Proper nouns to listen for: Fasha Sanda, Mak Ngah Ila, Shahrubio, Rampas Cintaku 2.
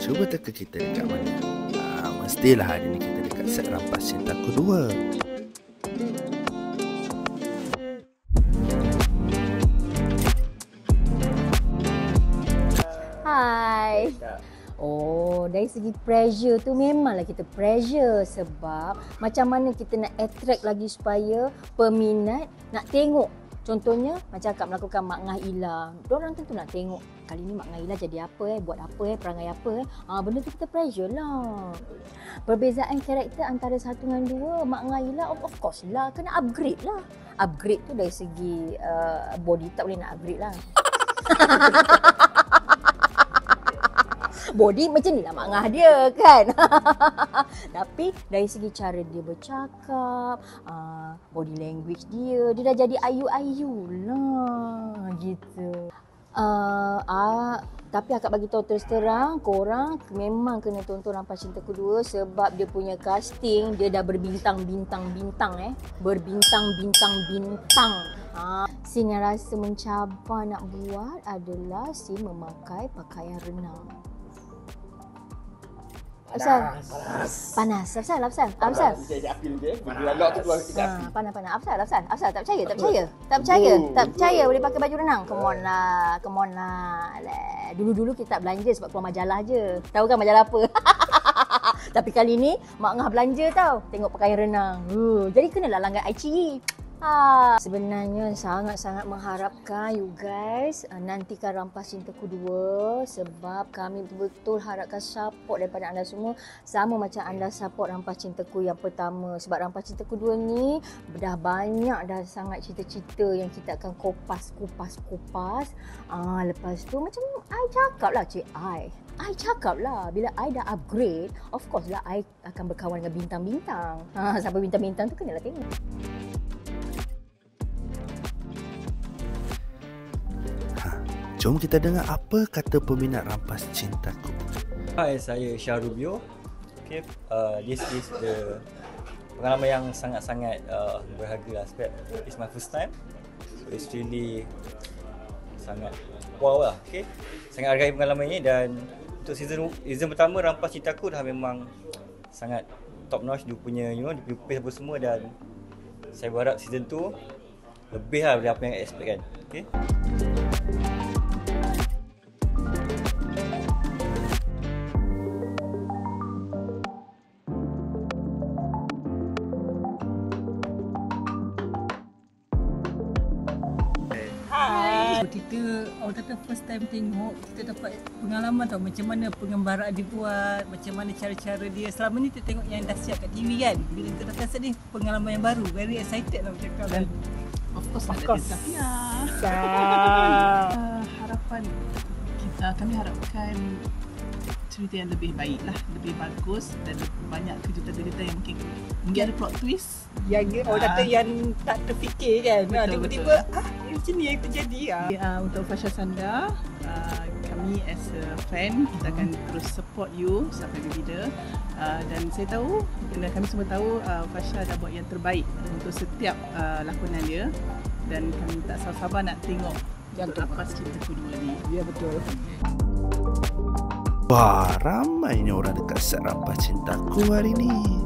Cuba teka kita dekat mana. Mestilah hari ni kita dekat set Rampas Cintaku 2. Hai. Oh, dari segi pressure tu memanglah kita pressure sebab macam mana kita nak attract lagi supaya peminat nak tengok. Contohnya macam akak melakukan Mak Ngah Ila. Diorang tentu nak tengok kali ni Mak Ngah Ila jadi apa buat apa perangai apa. Benda tu kita pressure lah. Perbezaan karakter antara satu dengan dua, Mak Ngah Ila of course lah kena upgrade lah. Upgrade tu dari segi body tak boleh nak upgrade lah. Body macam ni lah Mak Ngah dia kan. Tapi dari segi cara dia bercakap, body language dia, dia dah jadi ayu-ayu lah gitu. Tapi akak bagi tahu terus terang, korang memang kena tonton Rampas Cintaku 2 sebab dia punya casting dia dah berbintang-bintang berbintang-bintang. Scene yang rasa mencabar nak buat adalah scene memakai pakaian renang. Panas. Tak percaya boleh pakai baju renang. Come on lah. Dulu-dulu kita tak belanja sebab keluar majalah je. Tahu kan majalah apa? Tapi kali ni Mak Ngah belanja tau. Tengok pakaian renang. Jadi kenalah langgan ICE. Sebenarnya sangat-sangat mengharapkan you guys nantikan Rampas Cintaku 2 sebab kami betul-betul harapkan support daripada anda semua sama macam anda support Rampas Cintaku yang pertama sebab Rampas Cintaku 2 ni dah banyak dah sangat cerita-cerita yang kita akan kupas. Lepas tu macam I cakap lah I cakap lah, bila I dah upgrade, of course lah I akan berkawan dengan bintang-bintang. Siapa bintang-bintang tu kenalah tengok. Jom kita dengar apa kata peminat Rampas Cintaku. Hai, saya Shahrubio. Okay, this is the pengalaman yang sangat-sangat berharga lah sebab it's my first time. So it's really sangat wow lah. Okay, sangat hargai pengalaman ini dan untuk season pertama Rampas Cintaku dah memang sangat top notch dia punya dia punya pace apa semua dan saya berharap season tu lebih lah daripada apa yang expect kan. Okay. Kita orang kata first time tengok, kita dapat pengalaman tau macam mana pengembaraan dia buat, macam mana cara-cara dia. Selama ni kita tengok yang dah siap kat TV kan. Bila kita dah rasa ni pengalaman yang baru, very excited lah macam kau kan. Of course. Kami harapkan cerita yang lebih baik lah, lebih bagus dan lebih banyak kejutan-kejutan yang mungkin ada plot twist yang orang kata yang tak terfikir kan. Tiba-tiba macam ni yang terjadi lah. Untuk Fasha Sanda, kami as a fan, kita akan terus support you sampai bila. Dan saya tahu, kami semua tahu Fasha dah buat yang terbaik untuk setiap lakonan dia. Dan kami tak sabar-sabar nak tengok Rampas Cintaku 2 ni. Ya, betul. Wah, ramainya orang dekat set Rampas Cintaku hari ni.